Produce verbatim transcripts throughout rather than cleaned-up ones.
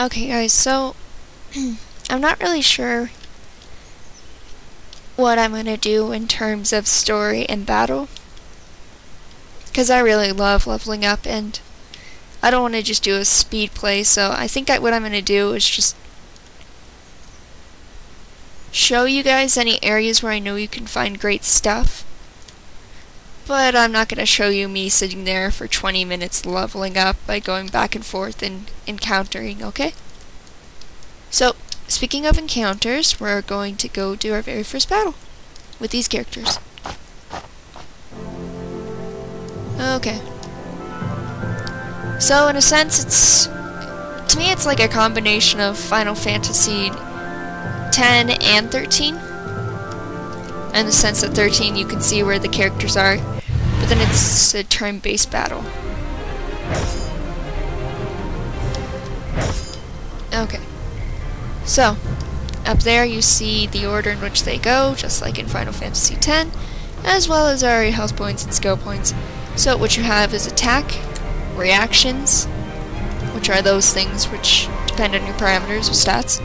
Okay guys, so I'm not really sure what I'm gonna do in terms of story and battle, because I really love leveling up and I don't want to just do a speed play, so I think I, what I'm gonna do is just show you guys any areas where I know you can find great stuff, but I'm not gonna show you me sitting there for twenty minutes leveling up by going back and forth and encountering, okay? So, speaking of encounters, we're going to go do our very first battle with these characters. Okay. So, in a sense, it's... to me, it's like a combination of Final Fantasy ten and thirteen. In the sense that thirteen, you can see where the characters are, but then it's a turn-based battle. Okay. So, up there you see the order in which they go, just like in Final Fantasy ten, as well as our health points and skill points. So what you have is attack, reactions, which are those things which depend on your parameters or stats,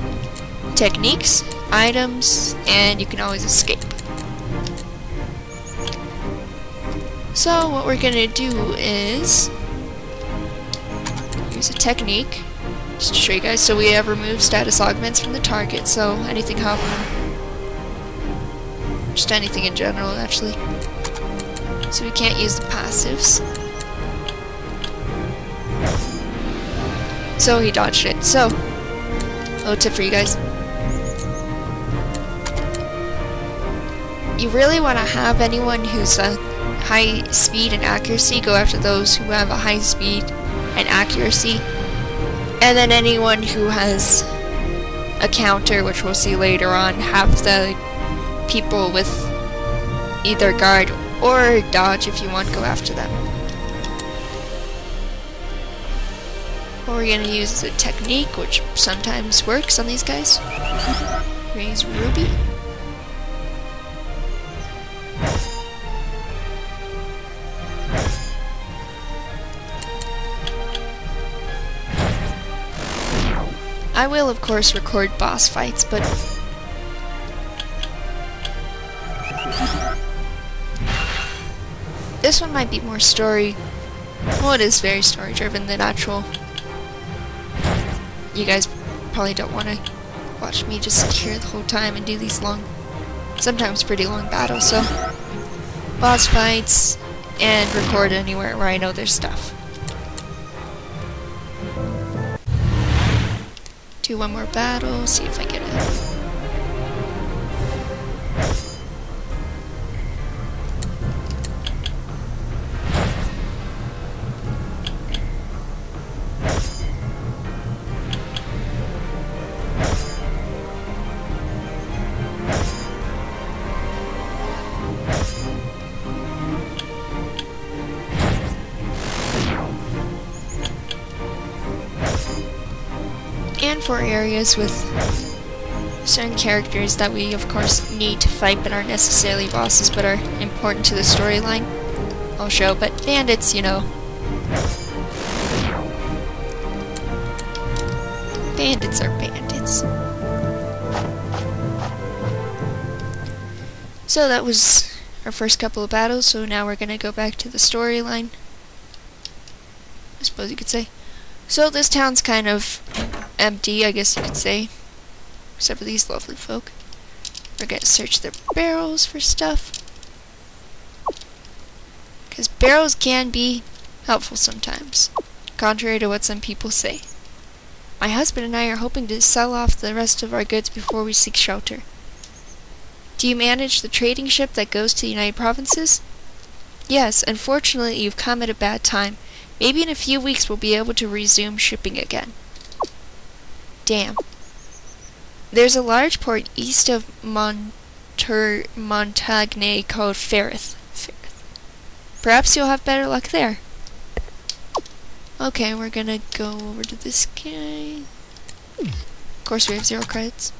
techniques, items, and you can always escape. So what we're gonna do is use a technique. Just to show you guys, so we have removed status augments from the target, so anything happening, just anything in general actually. So we can't use the passives. So he dodged it. So, little tip for you guys. You really want to have anyone who's a high speed and accuracy go after those who have a high speed and accuracy. And then anyone who has a counter, which we'll see later on, have the people with either guard or dodge if you want to go after them. What we're going to use is a technique, which sometimes works on these guys. Raise Ruby. I will, of course, record boss fights, but this one might be more story. Well, it is very story-driven than actual. You guys probably don't want to watch me just sit here the whole time and do these long, sometimes pretty long battles, so boss fights and record anywhere where I know there's stuff. Do one more battle, see if I get it. For areas with certain characters that we of course need to fight but aren't necessarily bosses but are important to the storyline, I'll show, but bandits, you know. Bandits are bandits. So that was our first couple of battles, so now we're gonna go back to the storyline, I suppose you could say. So this town's kind of empty, I guess you could say, except for these lovely folk. We're gonna search their barrels for stuff, because barrels can be helpful sometimes, contrary to what some people say. My husband and I are hoping to sell off the rest of our goods before we seek shelter. Do you manage the trading ship that goes to the United Provinces? Yes, unfortunately you've come at a bad time. Maybe in a few weeks we'll be able to resume shipping again. Damn. There's a large port east of Monter Montagne called Ferrith. Ferrith. Perhaps you'll have better luck there. Okay, we're gonna go over to this guy. Of course, we have zero credits.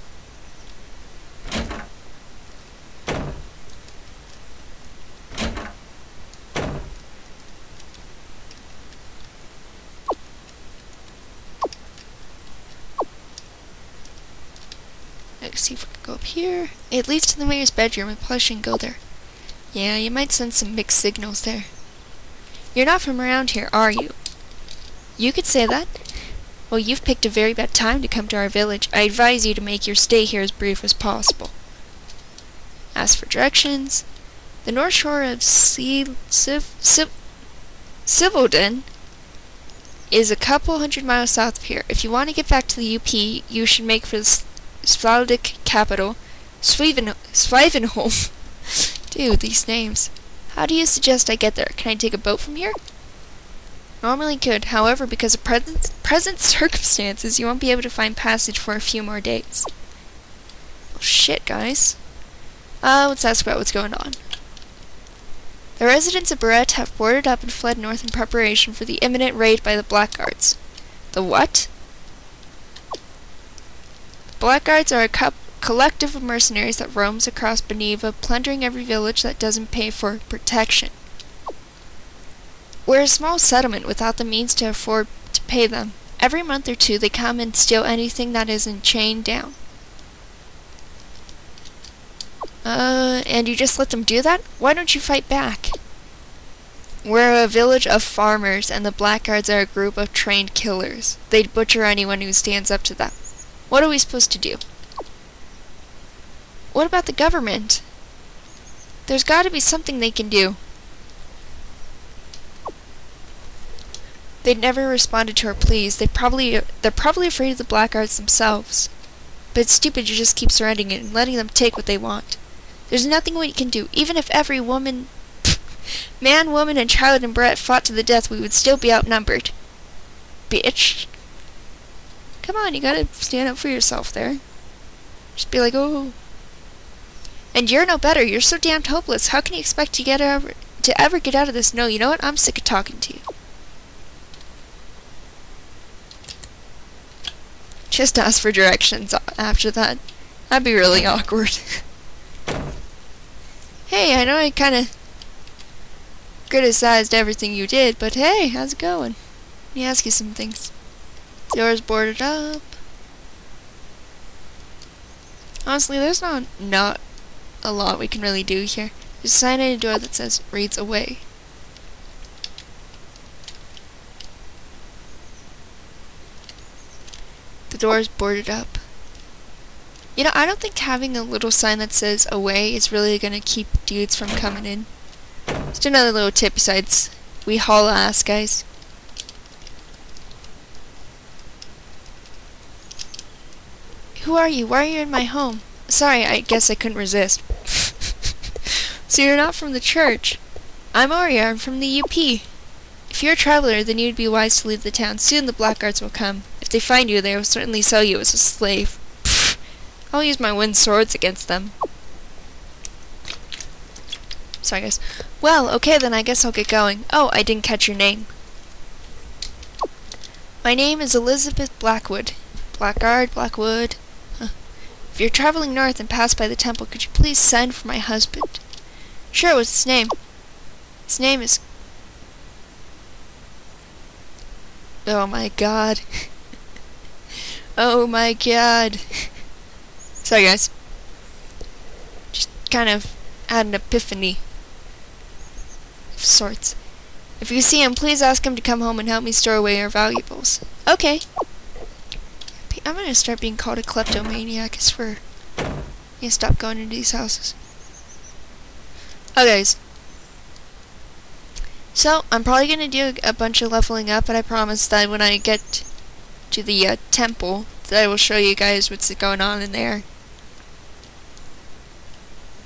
Let's see if we can go up here. It leads to the mayor's bedroom. We probably shouldn't go there. Yeah, you might send some mixed signals there. You're not from around here, are you? You could say that. Well, you've picked a very bad time to come to our village. I advise you to make your stay here as brief as possible. As for directions, the north shore of Civilden is a couple hundred miles south of here. If you want to get back to the U P, you should make for the Svaldic capital, Swivenholm. Dude, these names. How do you suggest I get there? Can I take a boat from here? Normally could, however, because of present, present circumstances, you won't be able to find passage for a few more days. Well, shit, guys. Uh, let's ask about what's going on. The residents of Barret have boarded up and fled north in preparation for the imminent raid by the Blackguards. The what? The Blackguards are a co collective of mercenaries that roams across Beneva, plundering every village that doesn't pay for protection. We're a small settlement without the means to afford to pay them. Every month or two they come and steal anything that isn't chained down. Uh, and you just let them do that? Why don't you fight back? We're a village of farmers, and the Blackguards are a group of trained killers. They'd butcher anyone who stands up to them. What are we supposed to do? What about the government? There's got to be something they can do. They'd never responded to our pleas. They probably they're probably afraid of the Blackguards themselves. But it's stupid to just keep surrendering it and letting them take what they want. There's nothing we can do. Even if every woman, man, woman, and child in Barret fought to the death, we would still be outnumbered. Bitch. Come on, you gotta stand up for yourself there. Just be like, oh. And you're no better. You're so damned hopeless. How can you expect to get ever to ever get out of this? No, you know what? I'm sick of talking to you. Just ask for directions after that. That'd be really awkward. Hey, I know I kind of criticized everything you did, but hey, how's it going? Let me ask you some things. Doors boarded up. Honestly, there's not not a lot we can really do here. There's a sign on a door that says "Reads Away." The door is boarded up. You know, I don't think having a little sign that says away is really going to keep dudes from coming in. Just another little tip besides we haul ass, guys. Who are you? Why are you in my home? Sorry, I guess I couldn't resist. So you're not from the church. I'm Arya. I'm from the U P. If you're a traveler, then you'd be wise to leave the town. Soon the Blackguards will come. If they find you, they will certainly sell you as a slave. Pfft. I'll use my wind swords against them. Sorry, guys. Well, okay, then I guess I'll get going. Oh, I didn't catch your name. My name is Elizabeth Blackwood. Blackguard, Blackwood. Huh. If you're traveling north and pass by the temple, could you please send for my husband? Sure, what's his name? His name is... Oh my god. Oh my god. Sorry guys. Just kind of had an epiphany. Of sorts. If you see him, please ask him to come home and help me store away our valuables. Okay. I'm gonna start being called a kleptomaniac, I swear. I'm gonna stop going into these houses. Oh guys. So, I'm probably gonna do a bunch of leveling up, but I promise that when I get to the uh, temple that I will show you guys what's going on in there.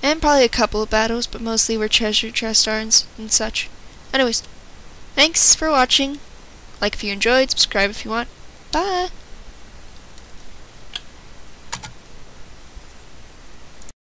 And probably a couple of battles, but mostly where treasure chests are and, and such. Anyways, thanks for watching. Like if you enjoyed, subscribe if you want. Bye!